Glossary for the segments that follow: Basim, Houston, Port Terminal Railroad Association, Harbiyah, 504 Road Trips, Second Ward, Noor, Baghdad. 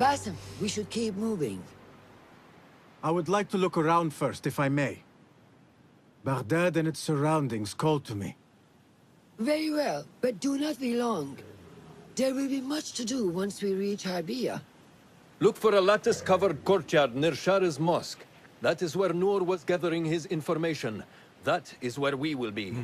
Basim, we should keep moving. I would like to look around first, if I may. Baghdad and its surroundings call to me. Very well, but do not be long. There will be much to do once we reach Harbiyah. Look for a lattice-covered courtyard near Shah's mosque. That is where Noor was gathering his information. That is where we will be.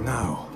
Now,